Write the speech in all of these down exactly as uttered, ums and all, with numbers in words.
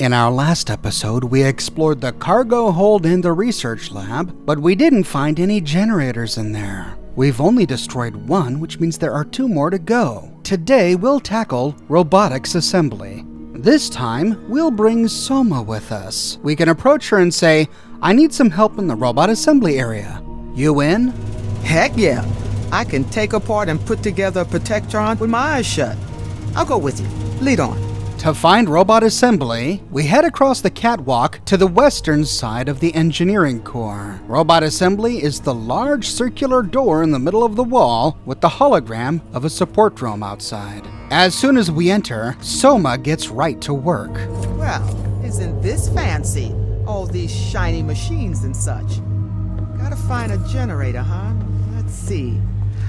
In our last episode, we explored the cargo hold in the research lab, but we didn't find any generators in there. We've only destroyed one, which means there are two more to go. Today, we'll tackle robotics assembly. This time, we'll bring Soma with us. We can approach her and say, I need some help in the robot assembly area. You in? Heck yeah. I can take apart and put together a Protectron with my eyes shut. I'll go with you. Lead on. To find robot assembly, we head across the catwalk to the western side of the engineering core. Robot assembly is the large circular door in the middle of the wall with the hologram of a support drome outside. As soon as we enter, Soma gets right to work. Well, isn't this fancy? All these shiny machines and such. Gotta find a generator, huh? Let's see.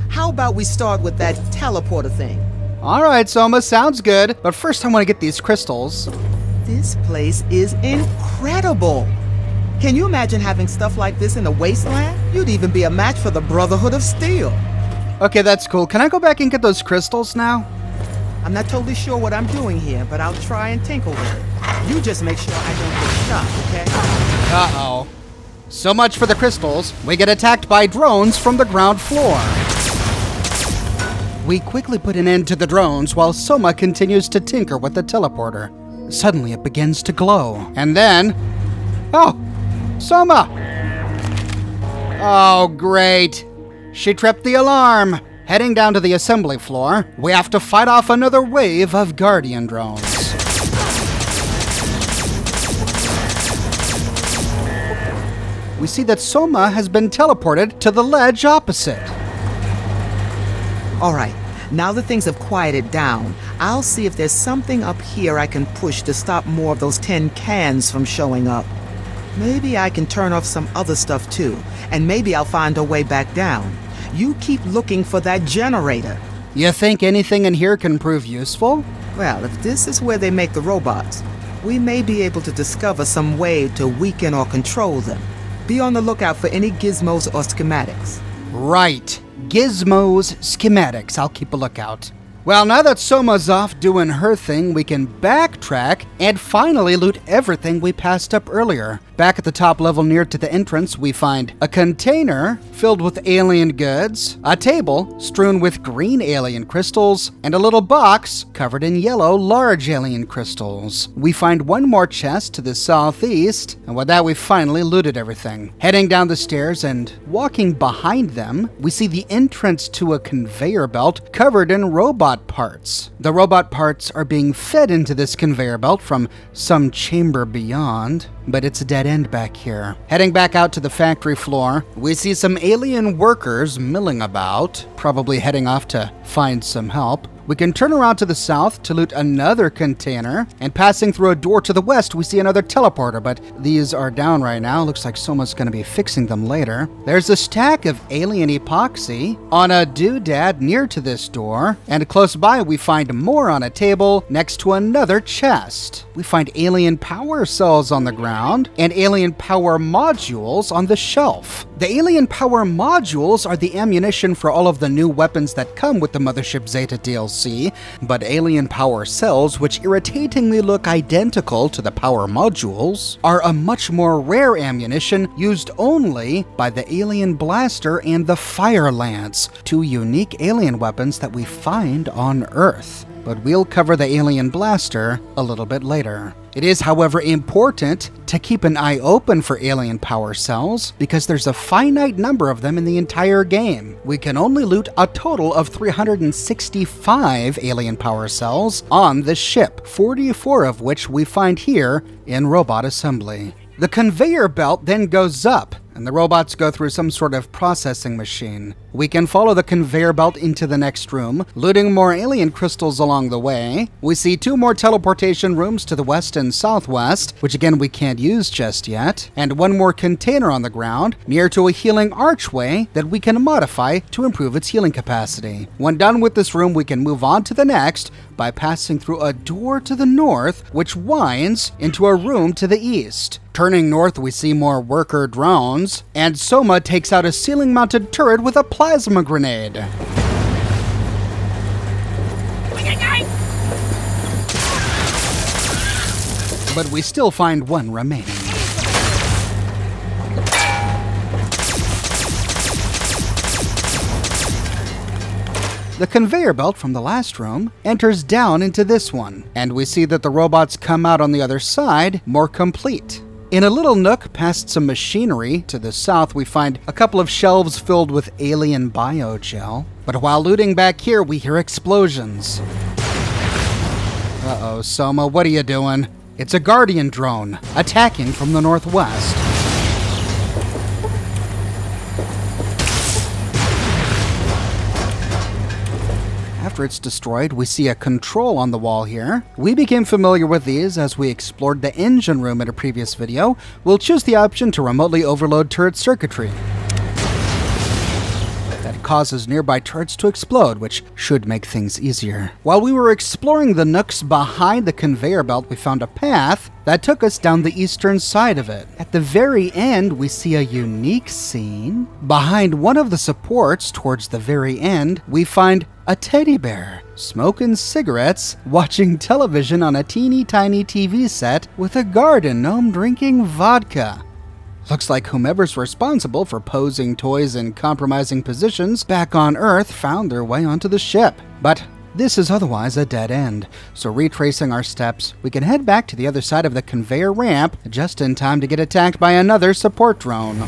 How about we start with that teleporter thing? All right, Soma, sounds good. But first I want to get these crystals. This place is incredible. Can you imagine having stuff like this in the wasteland? You'd even be a match for the Brotherhood of Steel. Okay, that's cool. Can I go back and get those crystals now? I'm not totally sure what I'm doing here, but I'll try and tinkle with it. You just make sure I don't get shot, okay? Uh-oh. So much for the crystals. We get attacked by drones from the ground floor. We quickly put an end to the drones while Soma continues to tinker with the teleporter. Suddenly it begins to glow. And then... Oh! Soma! Oh, great. She tripped the alarm. Heading down to the assembly floor, we have to fight off another wave of Guardian drones. We see that Soma has been teleported to the ledge opposite. All right, now that things have quieted down, I'll see if there's something up here I can push to stop more of those tin cans from showing up. Maybe I can turn off some other stuff too, and maybe I'll find a way back down. You keep looking for that generator. You think anything in here can prove useful? Well, if this is where they make the robots, we may be able to discover some way to weaken or control them. Be on the lookout for any gizmos or schematics. Right. Gizmos, schematics, I'll keep a lookout. Well, now that Soma's off doing her thing, we can backtrack and finally loot everything we passed up earlier. Back at the top level near to the entrance, we find a container filled with alien goods, a table strewn with green alien crystals, and a little box covered in yellow large alien crystals. We find one more chest to the southeast, and with that we finally looted everything. Heading down the stairs and walking behind them, we see the entrance to a conveyor belt covered in robot parts. The robot parts are being fed into this conveyor belt from some chamber beyond, but it's a dead end back here. Heading back out to the factory floor, we see some alien workers milling about, probably heading off to find some help. We can turn around to the south to loot another container, and passing through a door to the west, we see another teleporter, but these are down right now. Looks like someone's gonna be fixing them later. There's a stack of alien epoxy on a doodad near to this door, and close by we find more on a table next to another chest. We find alien power cells on the ground, and alien power modules on the shelf. The alien power modules are the ammunition for all of the new weapons that come with the Mothership Zeta deals. But alien power cells, which irritatingly look identical to the power modules, are a much more rare ammunition used only by the alien blaster and the fire lance, two unique alien weapons that we find on Earth. But we'll cover the alien blaster a little bit later. It is, however, important to keep an eye open for alien power cells because there's a finite number of them in the entire game. We can only loot a total of three hundred sixty-five alien power cells on the ship, forty-four of which we find here in robot assembly. The conveyor belt then goes up, and the robots go through some sort of processing machine. We can follow the conveyor belt into the next room, looting more alien crystals along the way. We see two more teleportation rooms to the west and southwest, which again we can't use just yet, and one more container on the ground near to a healing archway that we can modify to improve its healing capacity. When done with this room, we can move on to the next by passing through a door to the north, which winds into a room to the east. Turning north, we see more worker drones, and Soma takes out a ceiling-mounted turret with a plasma grenade. but we still find one remaining. The conveyor belt from the last room enters down into this one, and we see that the robots come out on the other side more complete. In a little nook past some machinery to the south, we find a couple of shelves filled with alien biogel. But while looting back here, we hear explosions. Uh-oh, Soma, what are you doing? It's a Guardian drone, attacking from the northwest. After it's destroyed, we see a control on the wall here. We became familiar with these as we explored the engine room in a previous video. We'll choose the option to remotely overload turret circuitry. That causes nearby turrets to explode, which should make things easier. While we were exploring the nooks behind the conveyor belt, we found a path that took us down the eastern side of it. At the very end, we see a unique scene. Behind one of the supports, towards the very end, we find a teddy bear smoking cigarettes, watching television on a teeny tiny T V set with a garden gnome drinking vodka. Looks like whomever's responsible for posing toys in compromising positions back on Earth found their way onto the ship. But this is otherwise a dead end, so retracing our steps, we can head back to the other side of the conveyor ramp just in time to get attacked by another support drone.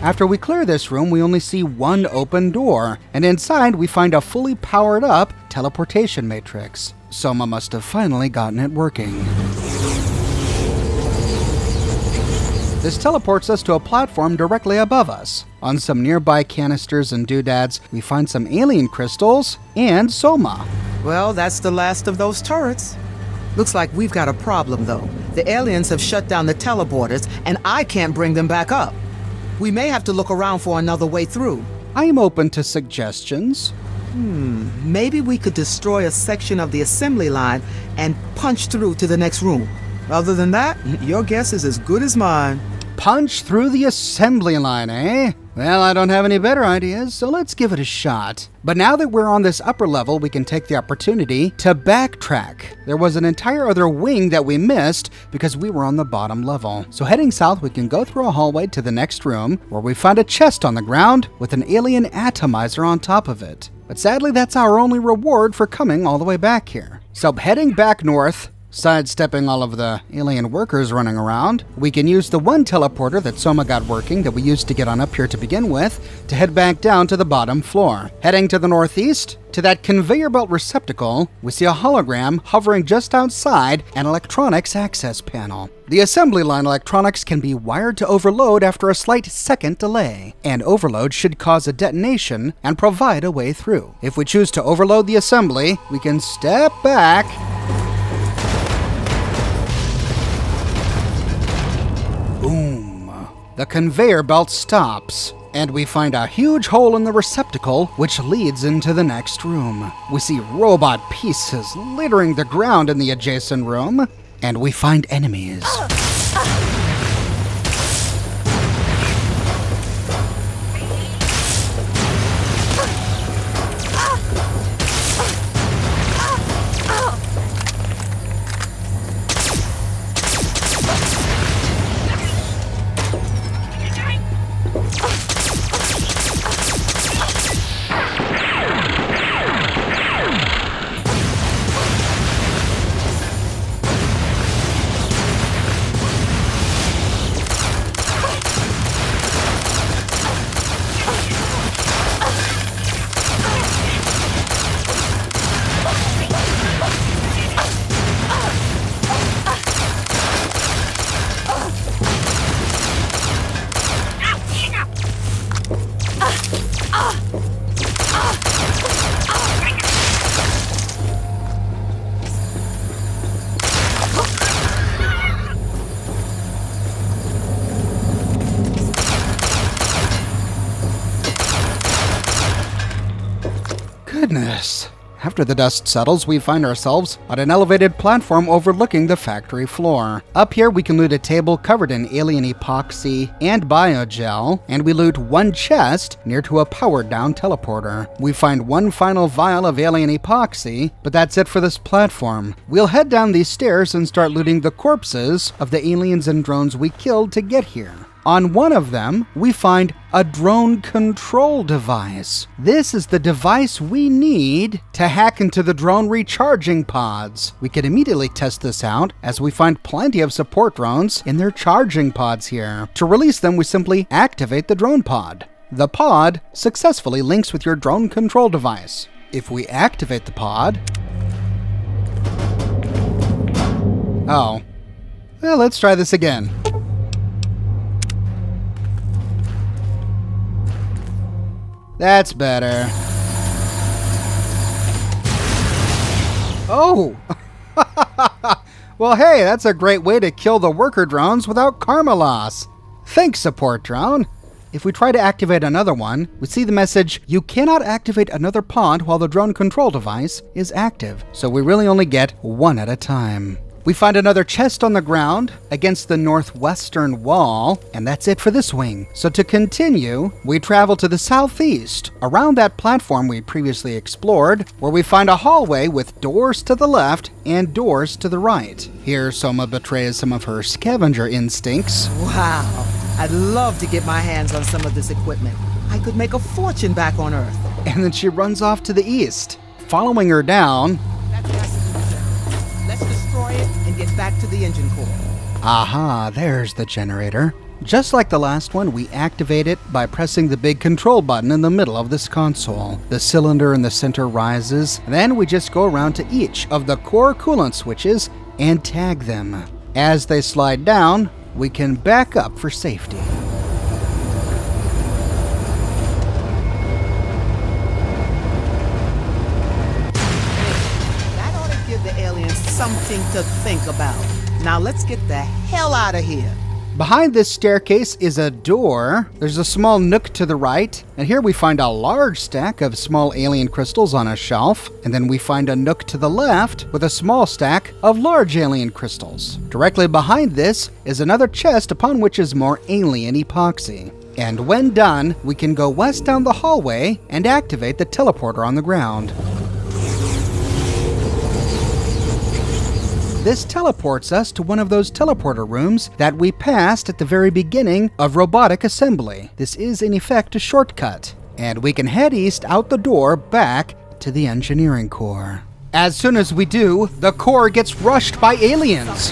After we clear this room, we only see one open door, and inside we find a fully powered-up teleportation matrix. Soma must have finally gotten it working. This teleports us to a platform directly above us. On some nearby canisters and doodads, we find some alien crystals and Soma. Well, that's the last of those turrets. Looks like we've got a problem, though. The aliens have shut down the teleporters, and I can't bring them back up. We may have to look around for another way through. I am open to suggestions. Hmm, maybe we could destroy a section of the assembly line and punch through to the next room. Other than that, your guess is as good as mine. Punch through the assembly line, eh? Well, I don't have any better ideas, so let's give it a shot. But now that we're on this upper level, we can take the opportunity to backtrack. There was an entire other wing that we missed because we were on the bottom level. So heading south, we can go through a hallway to the next room where we find a chest on the ground with an alien atomizer on top of it. But sadly, that's our only reward for coming all the way back here. So heading back north, sidestepping all of the alien workers running around, we can use the one teleporter that Soma got working that we used to get on up here to begin with to head back down to the bottom floor. Heading to the northeast, to that conveyor belt receptacle, we see a hologram hovering just outside an electronics access panel. The assembly line electronics can be wired to overload after a slight second delay, and overload should cause a detonation and provide a way through. If we choose to overload the assembly, we can step back . The conveyor belt stops, and we find a huge hole in the receptacle, which leads into the next room. We see robot pieces littering the ground in the adjacent room, and we find enemies. After the dust settles, we find ourselves on an elevated platform overlooking the factory floor. Up here, we can loot a table covered in alien epoxy and biogel, and we loot one chest near to a powered-down teleporter. We find one final vial of alien epoxy, but that's it for this platform. We'll head down these stairs and start looting the corpses of the aliens and drones we killed to get here. On one of them, we find a drone control device. This is the device we need to hack into the drone recharging pods. We can immediately test this out as we find plenty of support drones in their charging pods here. To release them, we simply activate the drone pod. The pod successfully links with your drone control device. If we activate the pod... Oh. Well, let's try this again. That's better. Oh! Well, hey, that's a great way to kill the worker drones without karma loss. Thanks, support drone. If we try to activate another one, we see the message, you cannot activate another pod while the drone control device is active. So we really only get one at a time. We find another chest on the ground against the northwestern wall, and that's it for this wing. So to continue, we travel to the southeast, around that platform we previously explored, where we find a hallway with doors to the left and doors to the right. Here, Soma betrays some of her scavenger instincts. Wow, I'd love to get my hands on some of this equipment. I could make a fortune back on Earth. And then she runs off to the east, following her down. And get back to the engine core. Aha, there's the generator. Just like the last one, we activate it by pressing the big control button in the middle of this console. The cylinder in the center rises, then we just go around to each of the core coolant switches and tag them. As they slide down, we can back up for safety. Something to think about. Now let's get the hell out of here. Behind this staircase is a door. There's a small nook to the right, and here we find a large stack of small alien crystals on a shelf, and then we find a nook to the left with a small stack of large alien crystals. Directly behind this is another chest upon which is more alien epoxy. And when done, we can go west down the hallway and activate the teleporter on the ground. This teleports us to one of those teleporter rooms that we passed at the very beginning of robotic assembly. This is, in effect, a shortcut. And we can head east out the door back to the engineering core. As soon as we do, the core gets rushed by aliens.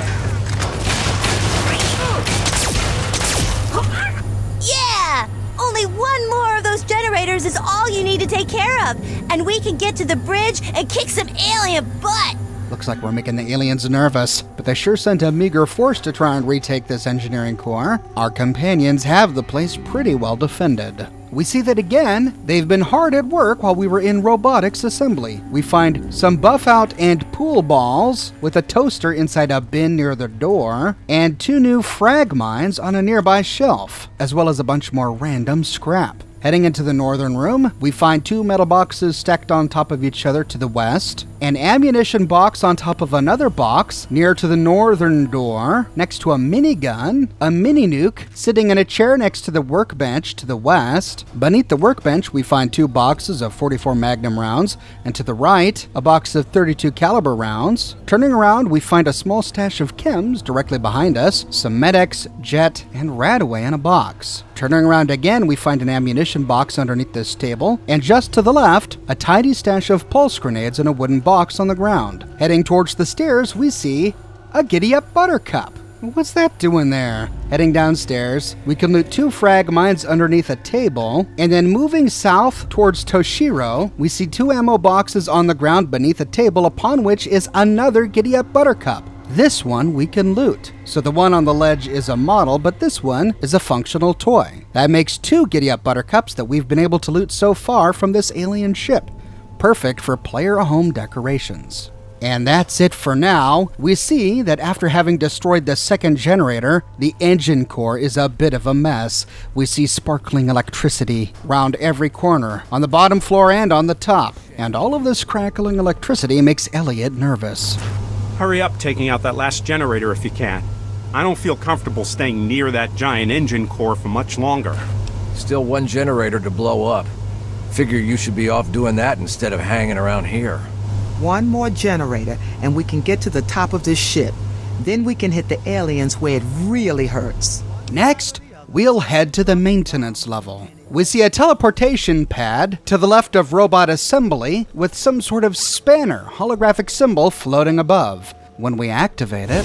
Yeah! Only one more of those generators is all you need to take care of. And we can get to the bridge and kick some alien butt. Looks like we're making the aliens nervous, but they sure sent a meager force to try and retake this engineering core. Our companions have the place pretty well defended. We see that again, they've been hard at work while we were in robotics assembly. We find some buff out and pool balls with a toaster inside a bin near the door and two new frag mines on a nearby shelf, as well as a bunch more random scrap. Heading into the northern room, we find two metal boxes stacked on top of each other to the west, an ammunition box on top of another box near to the northern door, next to a minigun, a mini-nuke sitting in a chair next to the workbench to the west. Beneath the workbench, we find two boxes of forty-four Magnum rounds, and to the right, a box of thirty-two caliber rounds. Turning around, we find a small stash of chems directly behind us, some Medex, Jet, and Radaway in a box. Turning around again, we find an ammunition box underneath this table, and just to the left, a tidy stash of pulse grenades in a wooden box on the ground. Heading towards the stairs, we see a Giddy Up Buttercup. What's that doing there? Heading downstairs, we can loot two frag mines underneath a table, and then moving south towards Toshiro, we see two ammo boxes on the ground beneath a table upon which is another Giddy Up Buttercup. This one we can loot. So the one on the ledge is a model, but this one is a functional toy. That makes two Giddy Up Buttercups that we've been able to loot so far from this alien ship. Perfect for player home decorations. And that's it for now. We see that after having destroyed the second generator, the engine core is a bit of a mess. We see sparkling electricity round every corner, on the bottom floor and on the top. and all of this crackling electricity makes Elliot nervous. Hurry up taking out that last generator if you can. I don't feel comfortable staying near that giant engine core for much longer. Still one generator to blow up. Figure you should be off doing that instead of hanging around here. One more generator and we can get to the top of this ship. Then we can hit the aliens where it really hurts. Next, we'll head to the maintenance level. We see a teleportation pad to the left of robot assembly with some sort of spanner holographic symbol floating above. When we activate it,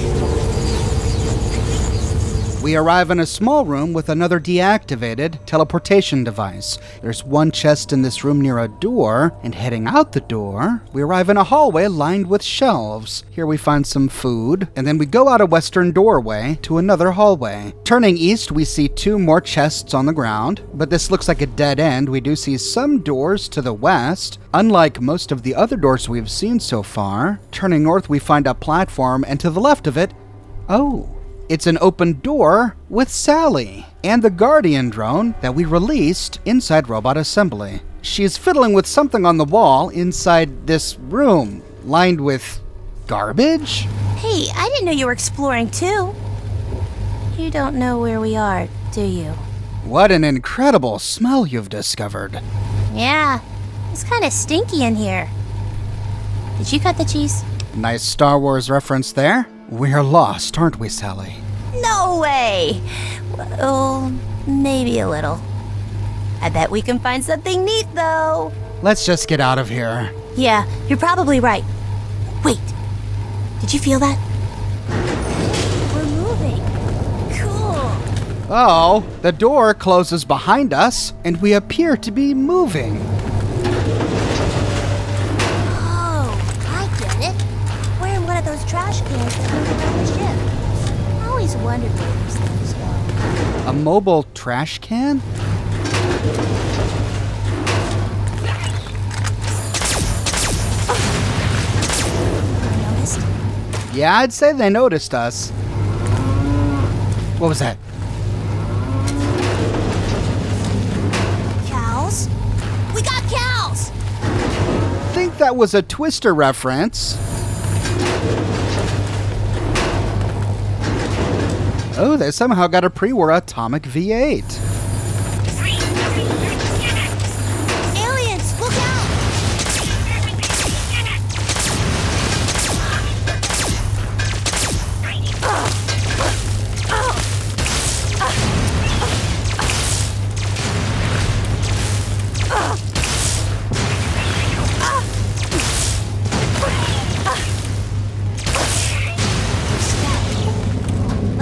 we arrive in a small room with another deactivated teleportation device. There's one chest in this room near a door, and heading out the door, we arrive in a hallway lined with shelves. Here we find some food, and then we go out a western doorway to another hallway. Turning east, we see two more chests on the ground, but this looks like a dead end. We do see some doors to the west, unlike most of the other doors we've seen so far. Turning north, we find a platform, and to the left of it, oh, it's an open door with Sally and the Guardian drone that we released inside robot assembly. She's fiddling with something on the wall inside this room lined with garbage. Hey, I didn't know you were exploring too. You don't know where we are, do you? What an incredible smell you've discovered. Yeah, it's kind of stinky in here. Did you cut the cheese? Nice Star Wars reference there. We're lost, aren't we, Sally? No way! Well, maybe a little. I bet we can find something neat, though. Let's just get out of here. Yeah, you're probably right. Wait, did you feel that? We're moving. Cool. Oh, the door closes behind us, and we appear to be moving. Trash cans that move around the ship. I always wondered where these things go. A mobile trash can? Oh. Noticed? Yeah, I'd say they noticed us. What was that? Cows? We got cows! I think that was a Twister reference. Oh, they somehow got a pre-war Atomic V eight. Aliens, look out!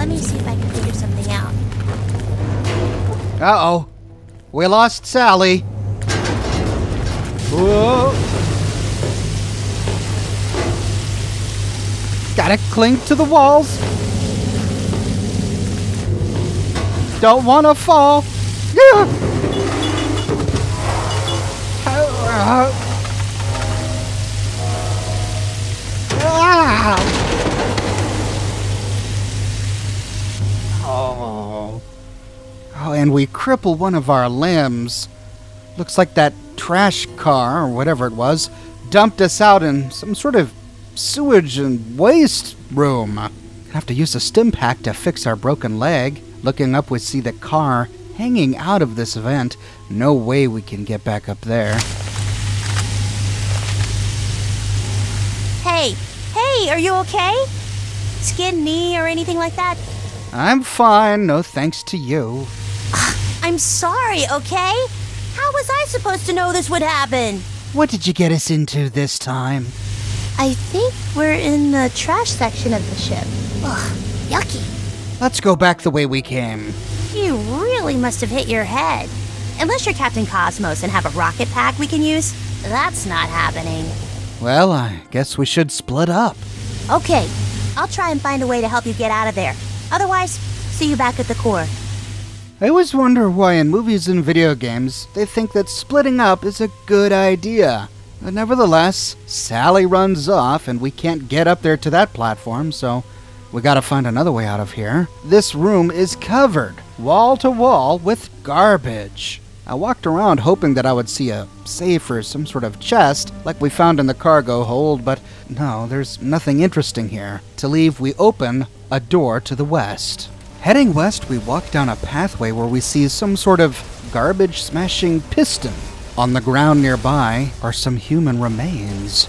Let me see if I can figure something out. Uh-oh. We lost Sally. Whoa. Gotta cling to the walls. Don't wanna fall. Yeah. Ah. Oh. Oh, and we cripple one of our limbs. Looks like that trash car, or whatever it was, dumped us out in some sort of sewage and waste room. Gonna have to use a stim pack to fix our broken leg. Looking up, we see the car hanging out of this vent. No way we can get back up there. Hey, hey, are you okay? Skin, knee, or anything like that? I'm fine, no thanks to you. I'm sorry, okay? How was I supposed to know this would happen? What did you get us into this time? I think we're in the trash section of the ship. Ugh, yucky. Let's go back the way we came. You really must have hit your head. Unless you're Captain Cosmos and have a rocket pack we can use, that's not happening. Well, I guess we should split up. Okay, I'll try and find a way to help you get out of there. Otherwise, see you back at the core. I always wonder why in movies and video games, they think that splitting up is a good idea. But nevertheless, Sally runs off and we can't get up there to that platform, so we gotta find another way out of here. This room is covered, wall to wall, with garbage. I walked around hoping that I would see a safe or some sort of chest like we found in the cargo hold, but no, there's nothing interesting here. To leave, we open a door to the west. Heading west, we walk down a pathway where we see some sort of garbage-smashing piston. On the ground nearby are some human remains.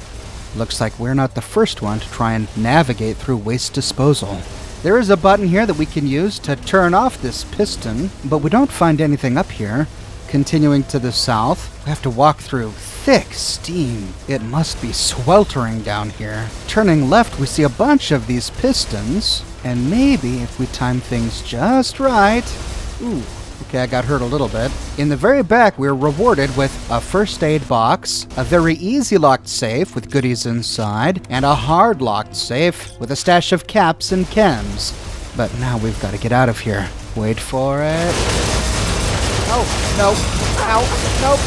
Looks like we're not the first one to try and navigate through waste disposal. There is a button here that we can use to turn off this piston, but we don't find anything up here. Continuing to the south, we have to walk through thick steam. It must be sweltering down here. Turning left, we see a bunch of these pistons, and maybe if we time things just right... Ooh. Okay, I got hurt a little bit. In the very back, we're rewarded with a first aid box, a very easy locked safe with goodies inside, and a hard locked safe with a stash of caps and chems. But now we've got to get out of here. Wait for it. Oh, no. Ow, nope.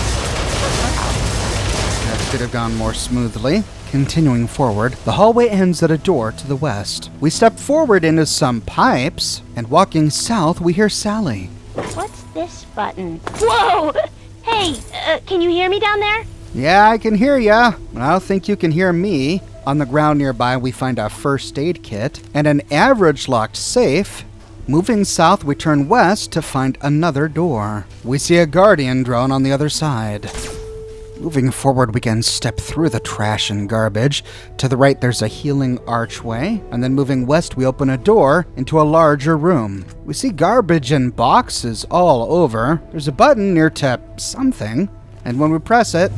That could have gone more smoothly. Continuing forward, the hallway ends at a door to the west. We step forward into some pipes, and walking south, we hear Sally. What's this button? Whoa! Hey, uh, can you hear me down there? Yeah, I can hear ya. I don't think you can hear me. On the ground nearby, we find a first aid kit and an average locked safe. Moving south, we turn west to find another door. We see a guardian drone on the other side. Moving forward, we can step through the trash and garbage. To the right, there's a healing archway. And then moving west, we open a door into a larger room. We see garbage and boxes all over. There's a button near to something. And when we press it,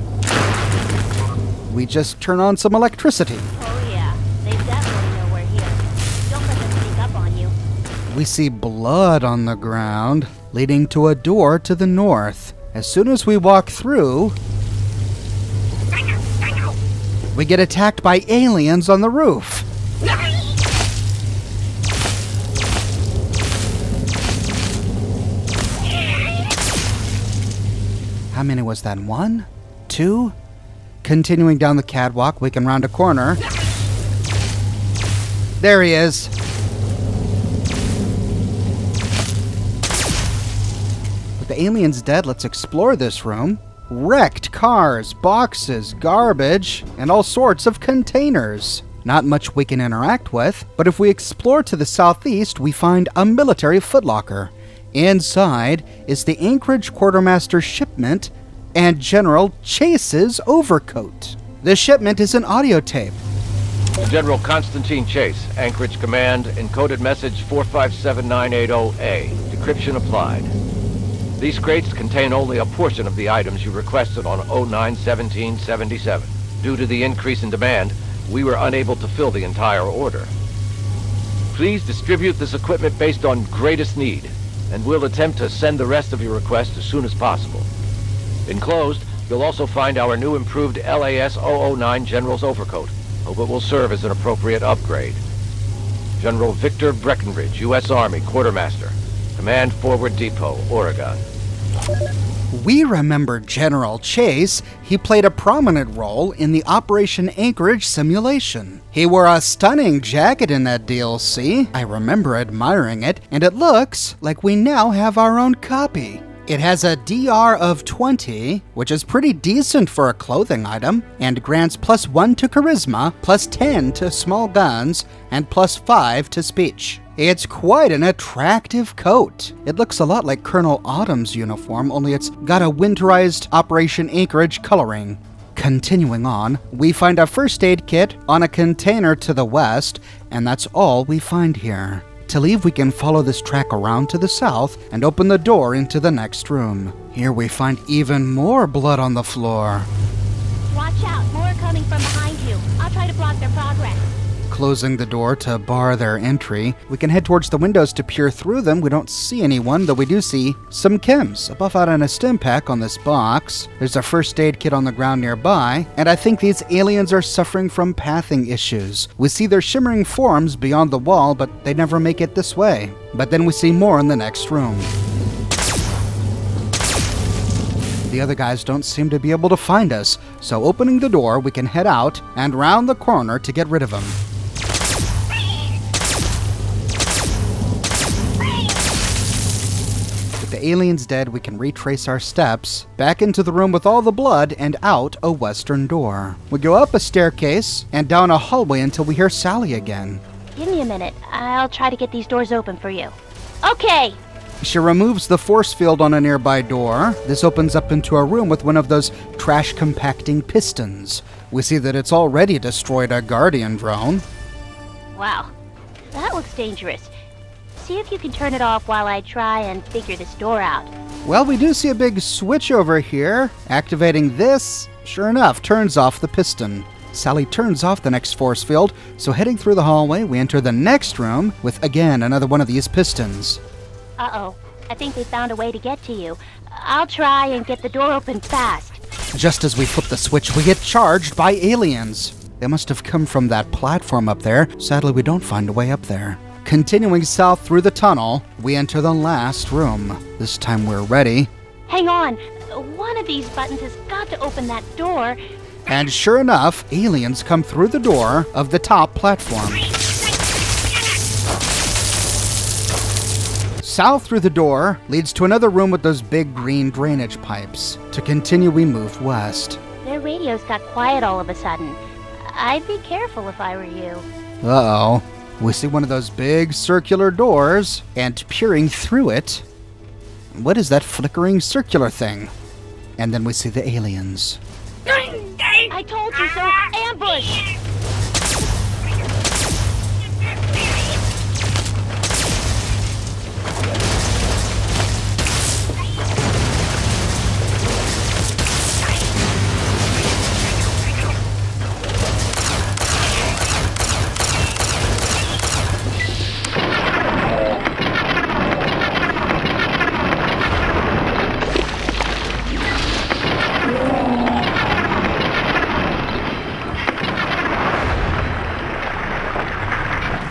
we just turn on some electricity. Oh yeah, they definitely know we're here. Don't let them sneak up on you. We see blood on the ground, leading to a door to the north. As soon as we walk through... we get attacked by aliens on the roof. How many was that? One? Two? Continuing down the catwalk, we can round a corner. There he is. With the aliens dead, let's explore this room. Wrecked cars, boxes, garbage, and all sorts of containers. Not much we can interact with, but if we explore to the southeast, we find a military footlocker. Inside is the Anchorage Quartermaster shipment and General Chase's overcoat. The shipment is an audio tape. General Constantine Chase, Anchorage Command, encoded message four five seven nine eight zero A. Decryption applied. These crates contain only a portion of the items you requested on oh nine seventeen seventy-seven. Due to the increase in demand, we were unable to fill the entire order. Please distribute this equipment based on greatest need, and we'll attempt to send the rest of your request as soon as possible. Enclosed, you'll also find our new improved L A S zero zero nine General's overcoat. Hope it will serve as an appropriate upgrade. General Victor Breckenridge, U S Army Quartermaster. Command Forward Depot, Oregon. We remember General Chase. He played a prominent role in the Operation Anchorage simulation. He wore a stunning jacket in that D L C. I remember admiring it, and it looks like we now have our own copy. It has a D R of twenty, which is pretty decent for a clothing item, and grants plus one to charisma, plus ten to small guns, and plus five to speech. It's quite an attractive coat. It looks a lot like Colonel Autumn's uniform, only it's got a winterized Operation Anchorage coloring. Continuing on, we find a first aid kit on a container to the west, and that's all we find here. To leave, we can follow this track around to the south and open the door into the next room. Here we find even more blood on the floor. Watch out, more coming from behind you. I'll try to block their progress. Closing the door to bar their entry. We can head towards the windows to peer through them. We don't see anyone, though we do see some chems. A buff out and a stim pack on this box. There's a first aid kit on the ground nearby, and I think these aliens are suffering from pathing issues. We see their shimmering forms beyond the wall, but they never make it this way. But then we see more in the next room. The other guys don't seem to be able to find us, so opening the door, we can head out and round the corner to get rid of them. the alien's dead, we can retrace our steps, back into the room with all the blood, and out a western door. We go up a staircase, and down a hallway until we hear Sally again. Give me a minute. I'll try to get these doors open for you. Okay! She removes the force field on a nearby door. This opens up into a room with one of those trash-compacting pistons. We see that it's already destroyed a Guardian drone. Wow, that looks dangerous. See if you can turn it off while I try and figure this door out. Well, we do see a big switch over here. Activating this, sure enough, turns off the piston. Sally turns off the next force field, so heading through the hallway, we enter the next room with, again, another one of these pistons. Uh-oh. I think they found a way to get to you. I'll try and get the door open fast. Just as we flip the switch, we get charged by aliens. They must have come from that platform up there. Sadly, we don't find a way up there. Continuing south through the tunnel, we enter the last room. This time we're ready. Hang on. One of these buttons has got to open that door. And sure enough, aliens come through the door of the top platform. South through the door leads to another room with those big green drainage pipes. To continue, we move west. Their radios got quiet all of a sudden. I'd be careful if I were you. Uh-oh. We see one of those big circular doors, and peering through it... What is that flickering circular thing? And then we see the aliens. I told you so! Ambush!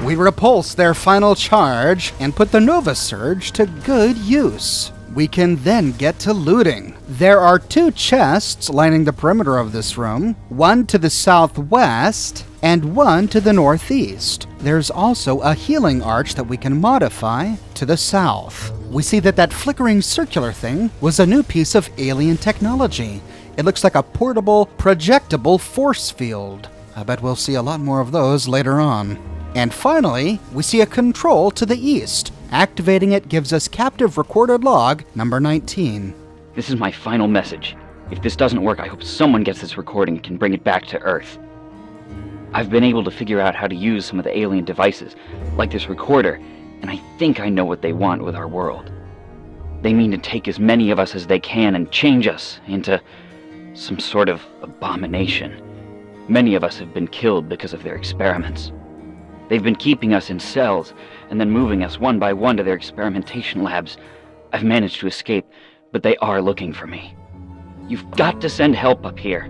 We repulse their final charge and put the Nova Surge to good use. We can then get to looting. There are two chests lining the perimeter of this room, one to the southwest and one to the northeast. There's also a healing arch that we can modify to the south. We see that that flickering circular thing was a new piece of alien technology. It looks like a portable, projectable force field. I bet we'll see a lot more of those later on. And finally, we see a control to the east. Activating it gives us captive recorded log number nineteen. This is my final message. If this doesn't work, I hope someone gets this recording and can bring it back to Earth. I've been able to figure out how to use some of the alien devices, like this recorder, and I think I know what they want with our world. They mean to take as many of us as they can and change us into some sort of abomination. Many of us have been killed because of their experiments. They've been keeping us in cells, and then moving us one by one to their experimentation labs. I've managed to escape, but they are looking for me. You've got to send help up here.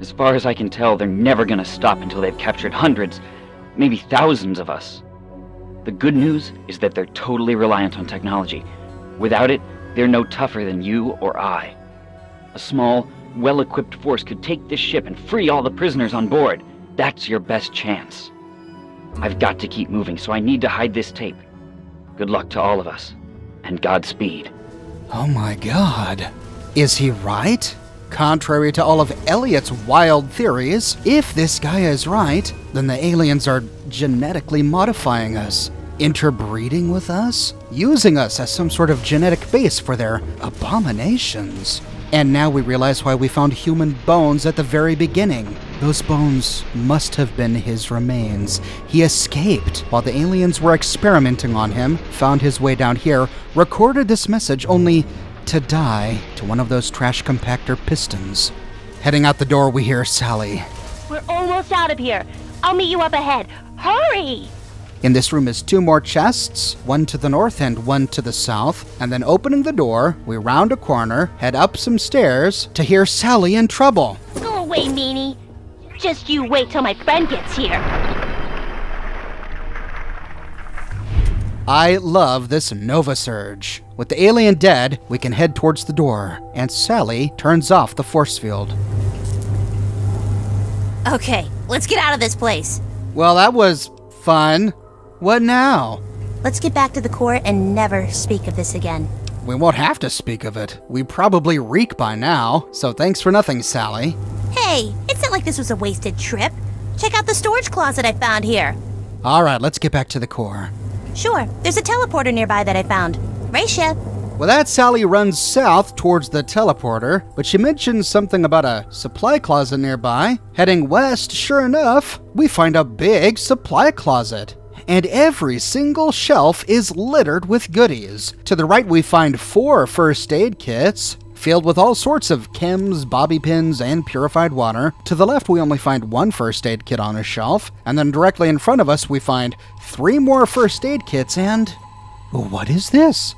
As far as I can tell, they're never gonna stop until they've captured hundreds, maybe thousands of us. The good news is that they're totally reliant on technology. Without it, they're no tougher than you or I. A small, well-equipped force could take this ship and free all the prisoners on board. That's your best chance. I've got to keep moving, so I need to hide this tape. Good luck to all of us, and Godspeed. Oh my God. Is he right? Contrary to all of Elliot's wild theories, if this guy is right, then the aliens are genetically modifying us, interbreeding with us, using us as some sort of genetic base for their abominations. And now we realize why we found human bones at the very beginning. Those bones must have been his remains. He escaped while the aliens were experimenting on him, found his way down here, recorded this message only to die to one of those trash compactor pistons. Heading out the door, we hear Sally. We're almost out of here. I'll meet you up ahead. Hurry! In this room is two more chests, one to the north and one to the south, and then opening the door, we round a corner, head up some stairs to hear Sally in trouble. Go away, meanie. Just you wait till my friend gets here. I love this Nova Surge. With the alien dead, we can head towards the door, and Sally turns off the force field. Okay, let's get out of this place. Well, that was fun. What now? Let's get back to the core and never speak of this again. we won't have to speak of it. We probably reek by now, so thanks for nothing, Sally. Hey, it's not like this was a wasted trip. Check out the storage closet I found here. All right, let's get back to the core. Sure, there's a teleporter nearby that I found. Raisha. With that, Sally runs south towards the teleporter, but she mentions something about a supply closet nearby. Heading west, sure enough, we find a big supply closet. And every single shelf is littered with goodies. To the right, we find four first aid kits, filled with all sorts of chems, bobby pins, and purified water. To the left, we only find one first aid kit on a shelf. And then directly in front of us, we find three more first aid kits and... what is this?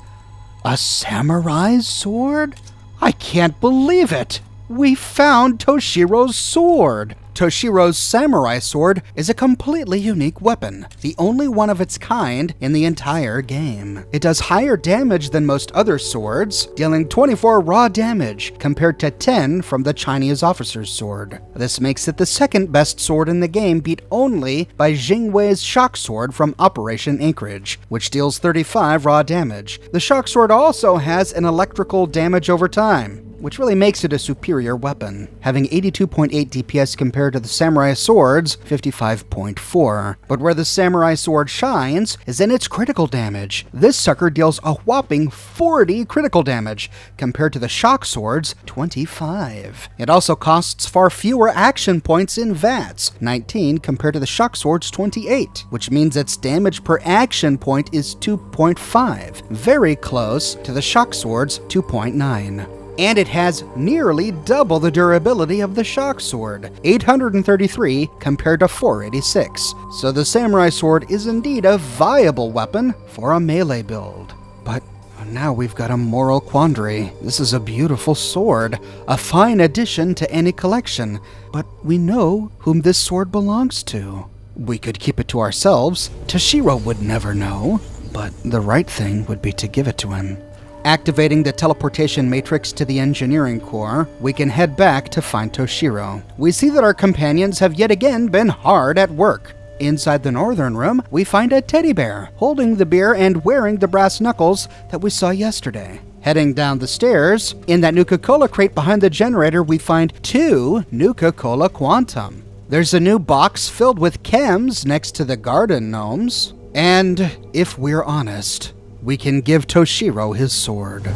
A samurai's sword? I can't believe it! We found Toshiro's sword! Toshiro's samurai sword is a completely unique weapon, the only one of its kind in the entire game. It does higher damage than most other swords, dealing twenty-four raw damage compared to ten from the Chinese officer's sword. This makes it the second best sword in the game, beat only by Jingwei's shock sword from Operation Anchorage, which deals thirty-five raw damage. The shock sword also has an electrical damage over time, which really makes it a superior weapon, having eighty-two point eight D P S compared to the samurai sword's fifty-five point four. But where the samurai sword shines is in its critical damage. This sucker deals a whopping forty critical damage, compared to the shock sword's twenty-five. It also costs far fewer action points in V A Ts, nineteen compared to the shock sword's twenty-eight, which means its damage per action point is two point five, very close to the shock sword's two point nine. And it has nearly double the durability of the shock sword, eight hundred thirty-three compared to four eighty-six. So the samurai sword is indeed a viable weapon for a melee build. But now we've got a moral quandary. This is a beautiful sword, a fine addition to any collection, but we know whom this sword belongs to. We could keep it to ourselves. Toshiro would never know, but the right thing would be to give it to him. Activating the teleportation matrix to the engineering core, we can head back to find Toshiro. We see that our companions have yet again been hard at work. Inside the northern room, we find a teddy bear, holding the beer and wearing the brass knuckles that we saw yesterday. Heading down the stairs, in that new Coca-Cola crate behind the generator, we find two new Coca-Cola Quantum. There's a new box filled with chems next to the garden gnomes. And if we're honest, we can give Toshiro his sword.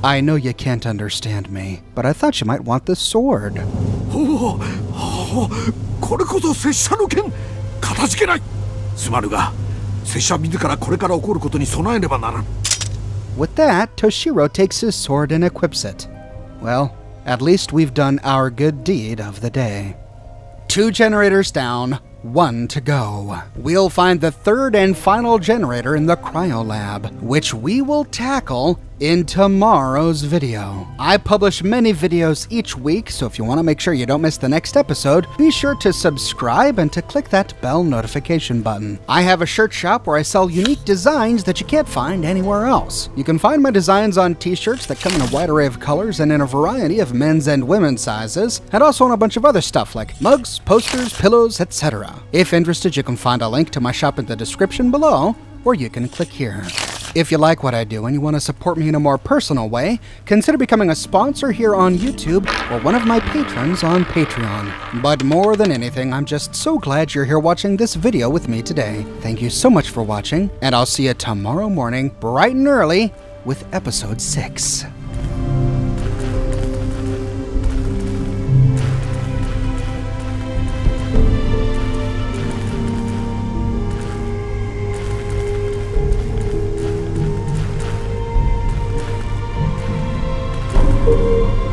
I know you can't understand me, but I thought you might want this sword. With that, Toshiro takes his sword and equips it. Well, at least we've done our good deed of the day. Two generators down, one to go. We'll find the third and final generator in the cryolab, which we will tackle in tomorrow's video. I publish many videos each week, so if you want to make sure you don't miss the next episode, be sure to subscribe and to click that bell notification button. I have a shirt shop where I sell unique designs that you can't find anywhere else. You can find my designs on t-shirts that come in a wide array of colors and in a variety of men's and women's sizes, and also on a bunch of other stuff like mugs, posters, pillows, et cetera. If interested, you can find a link to my shop in the description below, or you can click here. If you like what I do and you want to support me in a more personal way, consider becoming a sponsor here on YouTube or one of my patrons on Patreon. But more than anything, I'm just so glad you're here watching this video with me today. Thank you so much for watching, and I'll see you tomorrow morning, bright and early, with episode six. Thank you.